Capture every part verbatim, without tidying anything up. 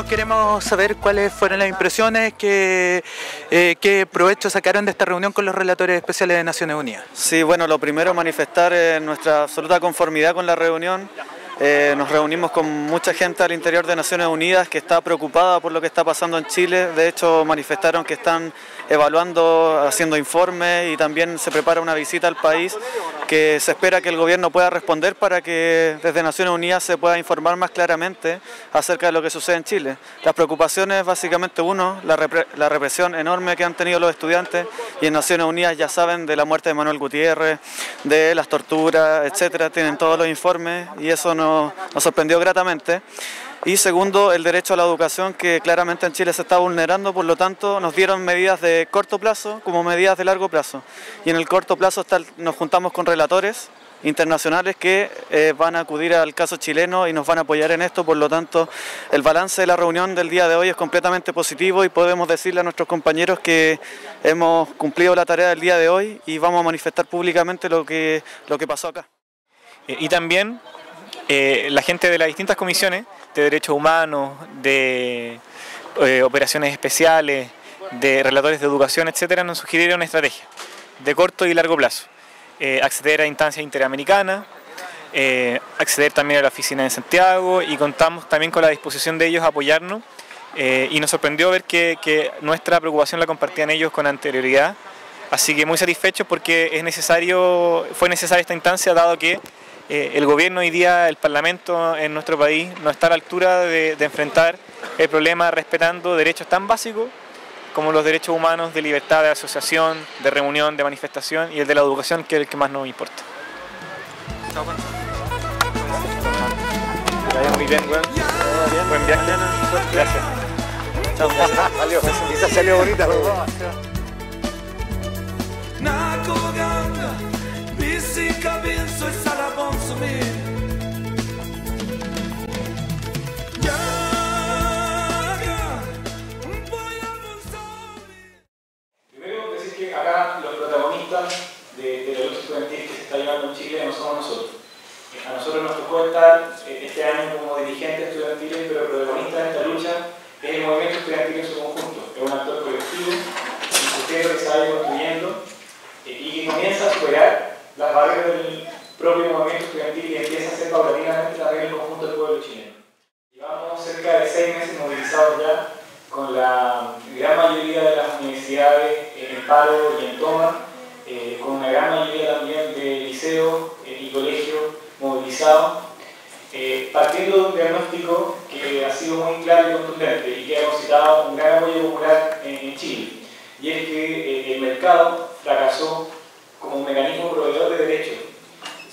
ciudadanos queremos saber cuáles fueron las impresiones, qué, eh, qué provecho sacaron de esta reunión con los relatores especiales de Naciones Unidas. Sí, bueno, lo primero, manifestar eh, nuestra absoluta conformidad con la reunión. Eh, nos reunimos con mucha gente al interior de Naciones Unidas que está preocupada por lo que está pasando en Chile. De hecho, manifestaron que están evaluando, haciendo informes, y también se prepara una visita al país que se espera que el gobierno pueda responder para que desde Naciones Unidas se pueda informar más claramente acerca de lo que sucede en Chile. Las preocupaciones, básicamente, uno, la, repre la represión enorme que han tenido los estudiantes, y en Naciones Unidas ya saben de la muerte de Manuel Gutiérrez, de las torturas, etcétera. Tienen todos los informes y eso no nos sorprendió gratamente. Y segundo, el derecho a la educación, que claramente en Chile se está vulnerando. Por lo tanto, nos dieron medidas de corto plazo como medidas de largo plazo, y en el corto plazo está, nos juntamos con relatores internacionales que eh, van a acudir al caso chileno y nos van a apoyar en esto. Por lo tanto, el balance de la reunión del día de hoy es completamente positivo, y podemos decirle a nuestros compañeros que hemos cumplido la tarea del día de hoy y vamos a manifestar públicamente lo que, lo que pasó acá. Y también Eh, la gente de las distintas comisiones de derechos humanos, de eh, operaciones especiales, de relatores de educación, etcétera, nos sugirieron estrategias de corto y largo plazo. Eh, acceder a instancias interamericanas, eh, acceder también a la oficina de Santiago, y contamos también con la disposición de ellos a apoyarnos. Eh, y nos sorprendió ver que, que nuestra preocupación la compartían ellos con anterioridad. Así que muy satisfechos, porque es necesario, fue necesaria esta instancia, dado que Eh, el gobierno hoy día, el Parlamento en nuestro país, no está a la altura de, de enfrentar el problema respetando derechos tan básicos como los derechos humanos de libertad de asociación, de reunión, de manifestación, y el de la educación, que es el que más nos importa. No, bueno. Muy bien, buen, buen viaje. Gracias. Chao. Valió. Esa salió bonita. Primero decir que acá los protagonistas de, de la lucha estudiantil que se está llevando en Chile no somos nosotros. A nosotros nos tocó estar este año como dirigentes estudiantiles, pero el protagonista de esta lucha es el movimiento estudiantil en su conjunto. Es un actor colectivo, un sujeto que se va construyendo y que comienza a superar las barreras del propio movimiento estudiantil, y empieza a ser paulatinamente también el conjunto del pueblo chileno. Llevamos cerca de seis meses movilizados ya, con la gran mayoría de las universidades en paro y en toma, eh, con una gran mayoría también de liceos eh, y colegios movilizados, eh, partiendo de un diagnóstico que ha sido muy claro y contundente y que ha concitado un gran apoyo popular en, en Chile, y es que eh, el mercado fracasó como un mecanismo proveedor de derechos,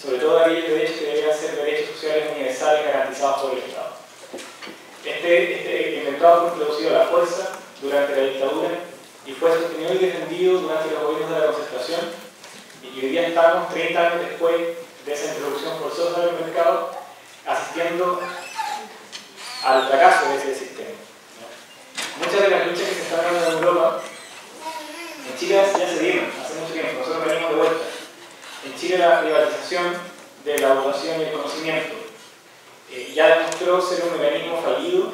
sobre todo aquellos derechos que deberían ser derechos sociales universales garantizados por el Estado. Este, este el mercado fue introducido a la fuerza durante la dictadura y fue sostenido y defendido durante los gobiernos de la Concertación, y hoy día estamos treinta años después de esa introducción forzosa del mercado asistiendo al fracaso de ese sistema. Muchas de las luchas que se están dando en Europa, en Chile ya se dieron hace mucho tiempo, nosotros venimos de vuelta. En Chile la privatización de la educación y el conocimiento eh, ya demostró ser un mecanismo fallido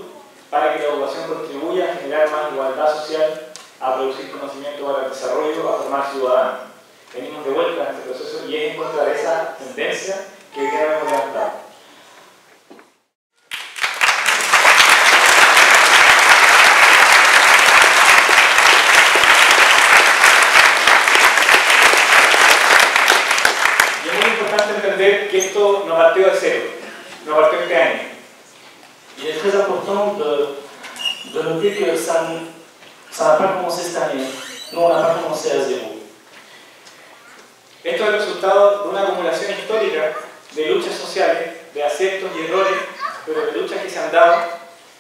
para que la educación contribuya a generar más igualdad social, a producir conocimiento para el desarrollo, a formar ciudadanos. Venimos de vuelta en este proceso y es en contra de esa tendencia que hoy día hemos levantado. Que esto no partió de cero, no partió este año. Il est très important de, de noter que ça n'a pas commencé cette année. Nous, on n'a pas commencé à zéro. Esto es el resultado de una acumulación histórica de luchas sociales, de aciertos y errores, pero de luchas que se han dado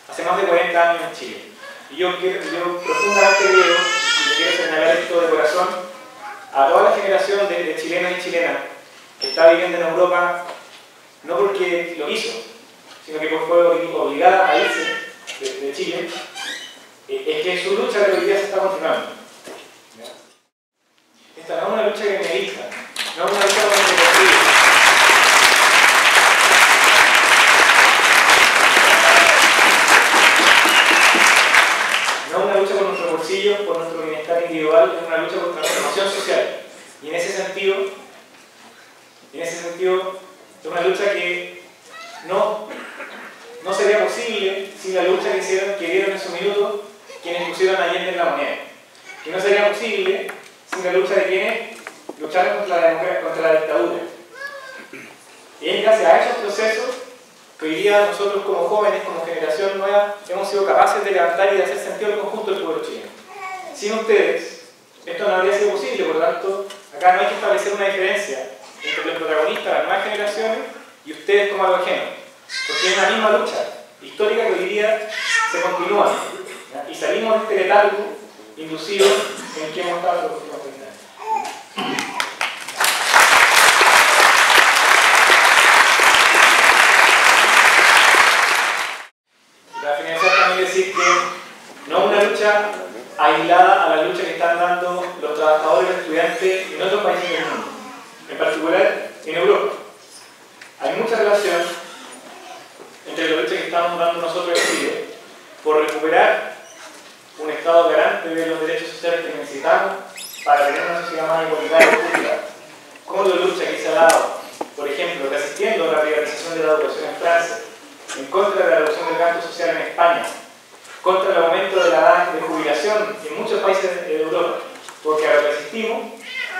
hace más de cuarenta años en Chile. Y yo, yo profundamente creo, y quiero señalar esto de corazón, a toda la generación de, de chilenos y chilenas que está viviendo en Europa, no porque lo hizo, sino que fue obligada a irse de, de Chile, es que su lucha de hoy día se está continuando. Esta no es una lucha que me dicta, no es una lucha que me construye. sentido, en ese sentido, es una lucha que no, no sería posible sin la lucha que hicieron, que dieron en su minuto quienes pusieron a Allende en la moneda. Que no sería posible sin la lucha de quienes lucharon contra la democracia, contra la dictadura. Y es gracias a esos procesos que hoy día nosotros como jóvenes, como generación nueva, hemos sido capaces de levantar y de hacer sentido al conjunto del pueblo chileno. Sin ustedes, esto no habría sido posible, por lo tanto, acá no hay que establecer una diferencia entre los protagonistas de las nuevas generaciones y ustedes como algo ajeno, porque es la misma lucha histórica que hoy día se continúa, ¿ya? Y salimos de este letargo inducido en el que hemos estado los últimos treinta años. Para finalizar también decir que no es una lucha aislada a la lucha que están dando los trabajadores y estudiantes en otros países del mundo, en particular en Europa. Hay mucha relación entre la lucha que estamos dando nosotros en Chile por recuperar un Estado garante de los derechos sociales que necesitamos para tener una sociedad más igualitaria y pública, como la lucha que se ha dado, por ejemplo, resistiendo a la privatización de la educación en Francia, en contra de la reducción del gasto social en España, contra el aumento de la edad de jubilación en muchos países de Europa, porque a lo que asistimos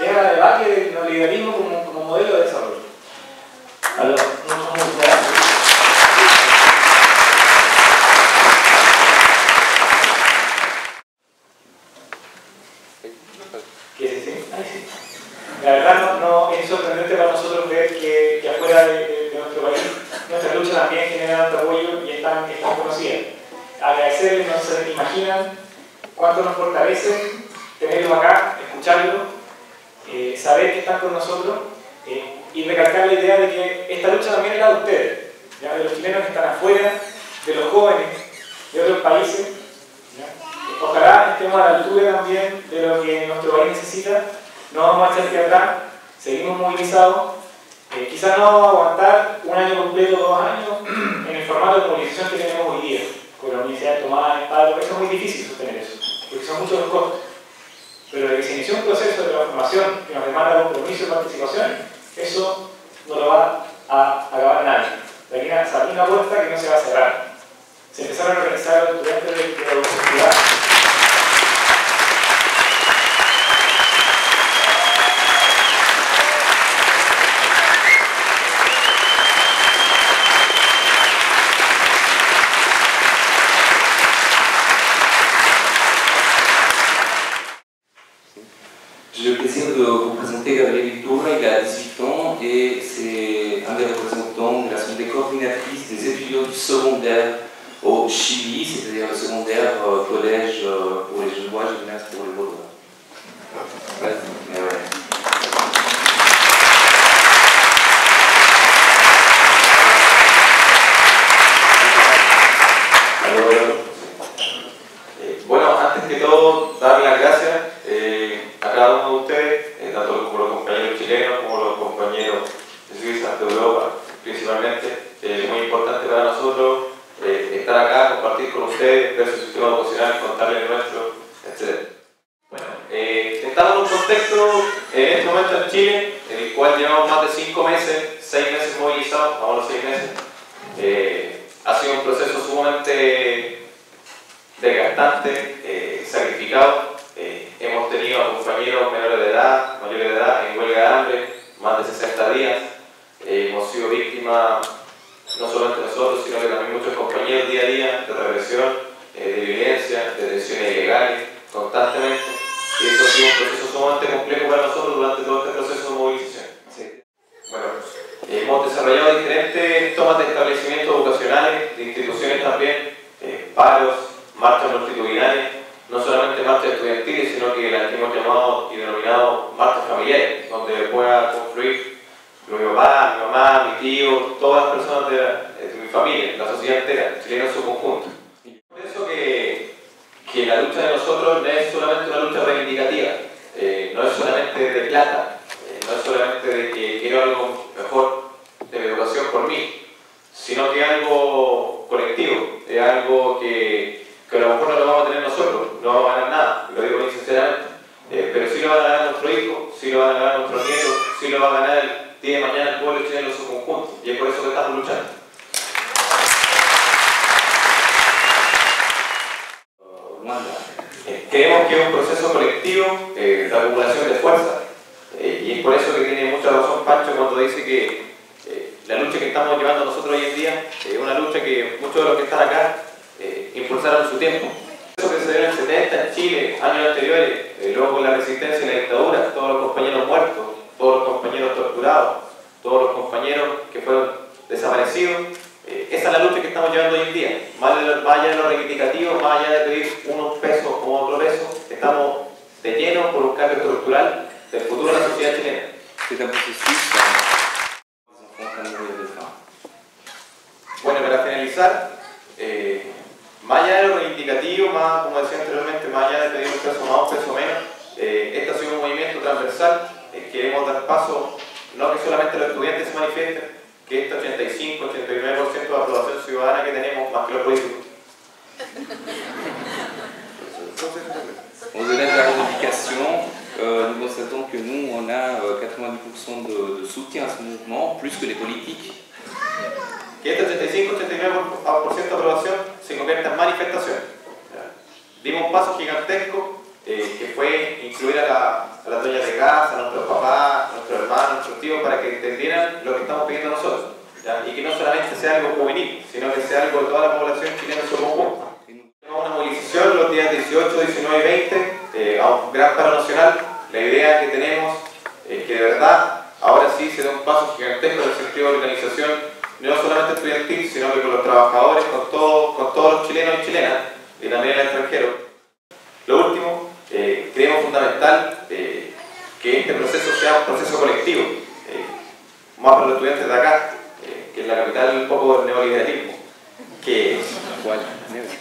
es a la debacle del neoliberalismo como, como modelo de desarrollo. A los muchos muchos ¿Qué es ese? La verdad no, no es sorprendente para nosotros ver que, que afuera de, de, de nuestro país nuestra lucha también genera tanto apoyo y es tan, es tan conocida. Agradecerles, no se imaginan cuánto nos fortalece tenerlos acá, escucharlos, eh, saber que están con nosotros, eh, y recalcar la idea de que esta lucha también es la de ustedes, ¿ya? De los chilenos que están afuera, de los jóvenes, de otros países, ¿ya? Ojalá estemos a la altura también de lo que nuestro país necesita. No vamos a echar hacia atrás, seguimos movilizados, eh, quizás no vamos a aguantar un año completo, dos años, en el formato de movilización que tenemos hoy día, con la universidad tomada en paro. Eso es muy difícil sostener eso, porque son muchos los costos. Pero de que se inició un proceso de transformación que nos demanda compromiso y participación, eso no lo va a acabar nadie. De aquí se abrió una puerta que no se va a cerrar. Se empezaron a organizar los estudiantes de la universidad. Pero sí lo van a ganar nuestro hijo, sí lo van a ganar nuestro nieto, que va a ganar el día de mañana el pueblo chileno en su conjunto, y es por eso que estamos luchando. Eh, creemos que es un proceso colectivo eh, de acumulación de fuerza, eh, y es por eso que tiene mucha razón Pancho cuando dice que eh, la lucha que estamos llevando nosotros hoy en día es eh, una lucha que muchos de los que están acá eh, impulsaron en su tiempo. Eso que se dio en el setenta en Chile, años anteriores, eh, luego con la resistencia y la dictadura, todos los compañeros muertos, todos los compañeros torturados, todos los compañeros que fueron desaparecidos, eh, esa es la lucha que estamos llevando hoy en día. Más allá de lo reivindicativo, más allá de pedir unos pesos o otro peso, estamos de lleno por un cambio estructural del futuro de la sociedad chilena. Bueno, para finalizar, eh, más allá de lo reivindicativo, más, como decía anteriormente, más allá de pedir un peso más o un peso menos, eh, este ha sido un movimiento transversal. Eh, queremos dar paso, no que solamente los estudiantes se manifiesten, que este ochenta y cinco ochenta y nueve por ciento de aprobación ciudadana que tenemos, más que los políticos. Au-delà de la revendication, euh, nous constatons que nous, on a quatre-vingt-dix pour cent de, de soutien à ce mouvement, plus que les politiques. Que este ochenta y cinco ochenta y nueve por ciento de aprobación se convierta en manifestación. Dimos un paso gigantesco eh, que fue incluir a, la, a las dueñas de casa, a nuestros papás, a nuestros hermanos, a nuestros tíos, para que entendieran lo que estamos pidiendo nosotros. ¿Ya? Y que no solamente sea algo juvenil, sino que sea algo de toda la población chilena en su conjunto. Tenemos una movilización los días dieciocho, diecinueve y veinte eh, a un gran paro nacional. La idea que tenemos es que de verdad ahora sí se da un paso gigantesco en el sentido de organización, no solamente estudiantil, sino que con los trabajadores, con, todo, con todos los chilenos y chilenas, y también el extranjero. Lo último, eh, creemos fundamental eh, que este proceso sea un proceso colectivo, eh, más para los estudiantes de acá, eh, que es la capital un poco del neoliberalismo. Que, que,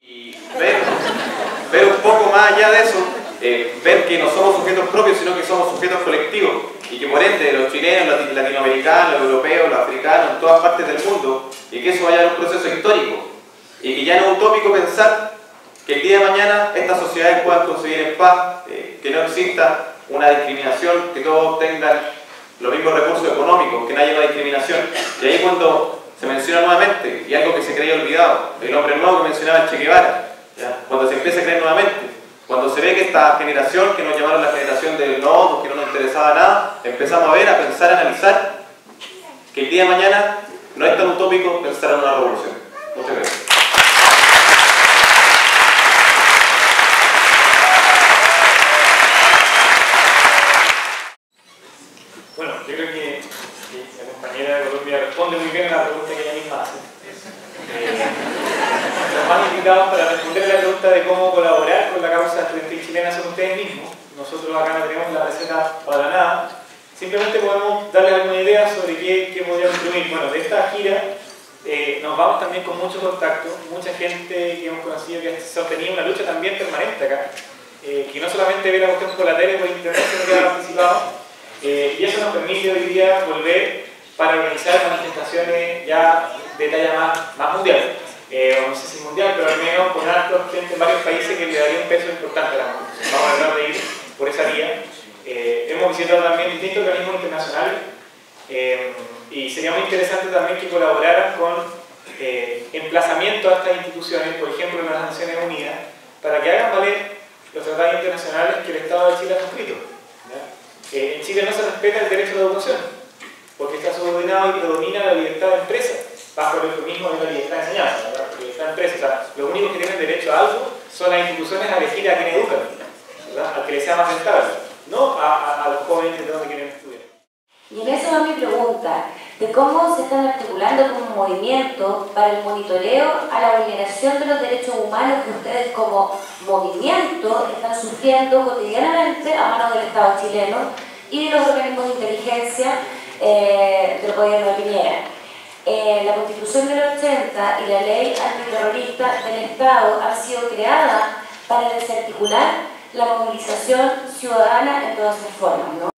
y ver, ver un poco más allá de eso, eh, ver que no somos sujetos propios, sino que somos sujetos colectivos. Y que por ende los chilenos, los latinoamericanos, los europeos, los africanos, en todas partes del mundo, y que eso vaya a un proceso histórico, y que ya no es utópico pensar que el día de mañana estas sociedades puedan conseguir en paz, eh, que no exista una discriminación, que todos tengan los mismos recursos económicos, que no haya una discriminación. Y ahí cuando se menciona nuevamente, y algo que se creía olvidado, el hombre nuevo que mencionaba el Che Guevara, ¿ya? Cuando se empieza a creer nuevamente, cuando se ve que esta generación, que nos llamaron la generación del no, que no nos interesaba nada, empezamos a ver, a pensar, a analizar que el día de mañana no es tan utópico pensar en una revolución. Muchas gracias. Bueno, yo creo que la compañera de Colombia responde muy bien a la pregunta que ella misma hace. Los más invitados para responder la pregunta de cómo colaborar con la causa estudiantil chilena son ustedes mismos. Nosotros acá no tenemos la receta para nada, simplemente podemos darles alguna idea sobre qué, qué podríamos incluir. Bueno, de esta gira eh, nos vamos también con muchos contactos, mucha gente que hemos conocido que ha sostenido una lucha también permanente acá, eh, que no solamente ve la cuestión por la tele, por internet, sino que ha participado, eh, y eso nos permite hoy día volver para organizar manifestaciones ya de talla más, más mundial. Eh, no sé si mundial, pero al menos con hartos gente en varios países que le daría un peso importante a la música. Vamos a tratar de ir por esa vía. Eh, hemos visitado también distintos organismos internacionales eh, y sería muy interesante también que colaboraran con eh, emplazamiento a estas instituciones, por ejemplo en las Naciones Unidas, para que hagan valer los tratados internacionales que el Estado de Chile ha suscrito. Eh, en Chile no se respeta el derecho de educación, porque está subordinado y predomina la libertad de empresa, bajo el eufemismo de la libertad de enseñanza, ¿verdad? La libertad de empresa. O sea, los únicos que tienen derecho a algo son las instituciones a elegir a quien educan, ¿verdad? Al que les sea más rentable, no a, a, a los jóvenes de donde quieren estudiar. Y en eso va mi pregunta, de cómo se están articulando como movimiento para el monitoreo a la vulneración de los derechos humanos que ustedes como movimiento están sufriendo cotidianamente a manos del Estado chileno y de los organismos de inteligencia eh, del gobierno de Piñera. Eh, la Constitución del ochenta y la Ley Antiterrorista del Estado han sido creadas para desarticular la movilización ciudadana en todas sus formas, ¿no?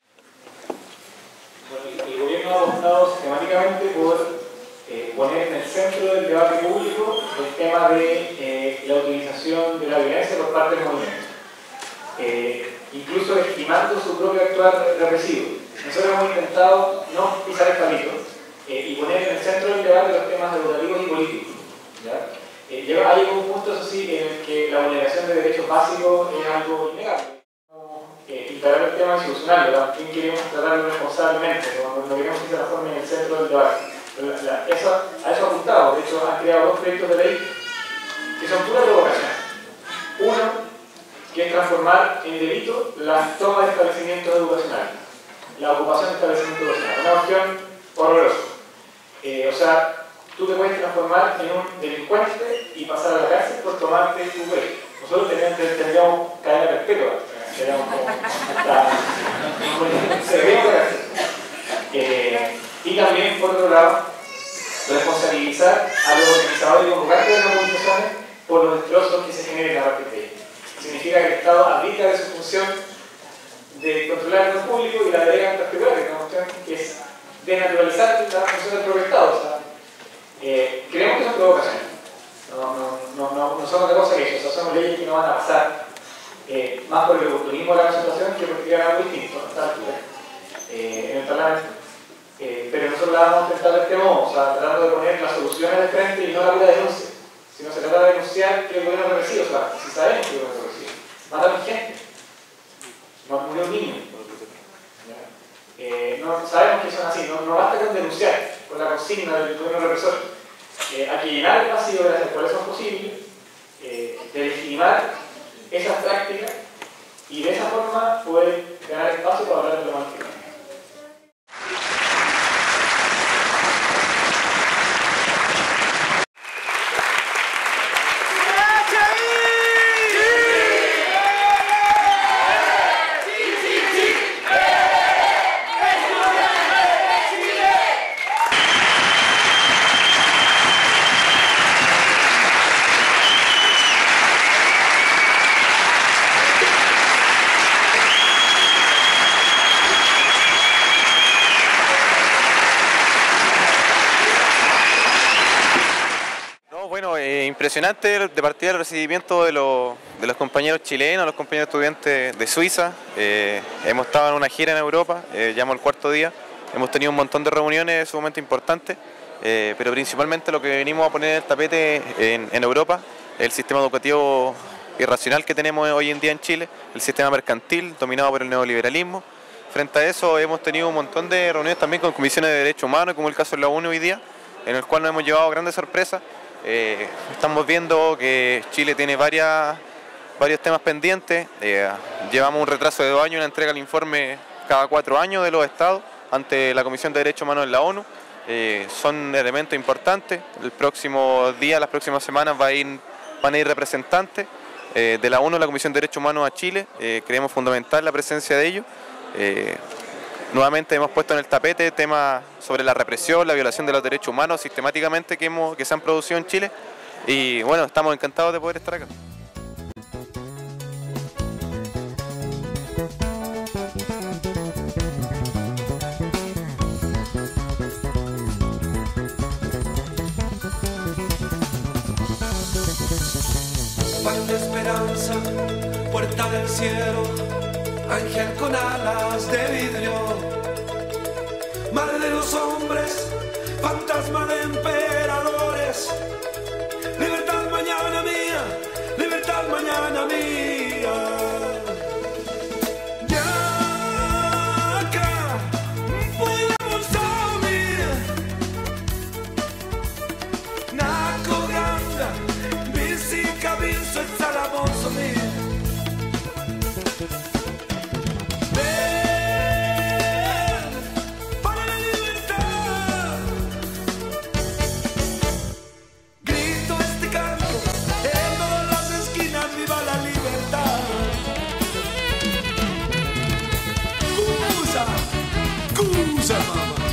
Bueno, el, el gobierno ha apostado sistemáticamente por eh, poner en el centro del debate público el tema de eh, la utilización de la violencia por parte del movimiento. Eh, incluso legitimando su propio actuar represivo. Nosotros hemos intentado no pisar el palito eh, y poner en el centro del debate los temas educativos y políticos. ¿Ya? Eh, ya hay un punto, eso sí, en el que la vulneración de derechos básicos es algo innegable. Eh, y para el tema institucional, también queremos tratarlo responsablemente, no, no queremos que se transforme en el centro del debate. Pero la, la, eso, a eso ha apuntado, de hecho han creado dos proyectos de ley que son pura provocación. Uno, que es transformar en delito las tomas de establecimientos educacionales, la ocupación de establecimientos educacionales, una cuestión horrorosa. Eh, o sea, tú te puedes transformar en un delincuente y pasar a la cárcel por tomarte tu cuello. Nosotros tendríamos cadena perpetua, seríamos como la, se ve por cárcel. Eh, y también, por otro lado, responsabilizar a los organizadores y convocantes de las movilizaciones por los destrozos que se generen a partir de ellas. Significa que el Estado abdica de su función de controlar el público y la delega en particular, que es una cuestión que es desnaturalizar la función del propio Estado. O sea, Eh, creemos que son provocaciones, no, no, no, no, no son otra cosa que eso, o sea, son leyes que no van a pasar, eh, más por el oportunismo de la concentración que por tirar algo distinto, eh, en el Parlamento. Eh, pero nosotros la vamos a intentar de este modo, o sea, tratando de poner las soluciones de frente y no la pura denuncia, sino se trata de denunciar que el gobierno represivo, o sea, si sabemos que el gobierno represivo, mataron gente, murió un niño, eh, no, sabemos que son así, no, no basta con denunciar. Con la consigna del gobierno represor, eh, hay que llenar el vacío de las escuelas son posibles, eh, de legitimar esas prácticas y de esa forma poder ganar espacio para hablar de lo más que más. Impresionante de partida el recibimiento de los, de los compañeros chilenos, los compañeros estudiantes de Suiza. Eh, hemos estado en una gira en Europa, eh, ya el cuarto día. Hemos tenido un montón de reuniones sumamente importantes, eh, pero principalmente lo que venimos a poner en el tapete en, en Europa, el sistema educativo irracional que tenemos hoy en día en Chile, el sistema mercantil dominado por el neoliberalismo. Frente a eso hemos tenido un montón de reuniones también con comisiones de derechos humanos, como el caso de la ONU hoy día, en el cual nos hemos llevado grandes sorpresas. Eh, estamos viendo que Chile tiene varias, varios temas pendientes, eh, llevamos un retraso de dos años en la entrega del informe cada cuatro años de los estados ante la Comisión de Derechos Humanos de la ONU, eh, son elementos importantes, el próximo día, las próximas semanas va a ir, van a ir representantes eh, de la ONU, la Comisión de Derechos Humanos a Chile, eh, creemos fundamental la presencia de ellos. Eh, Nuevamente hemos puesto en el tapete temas sobre la represión, la violación de los derechos humanos sistemáticamente que, hemos, que se han producido en Chile y bueno, estamos encantados de poder estar acá. Pan de esperanza, puerta del cielo, ángel con alas de vidrio, madre de los hombres, fantasma de emperadores, libertad mañana mía, libertad mañana mía. Who's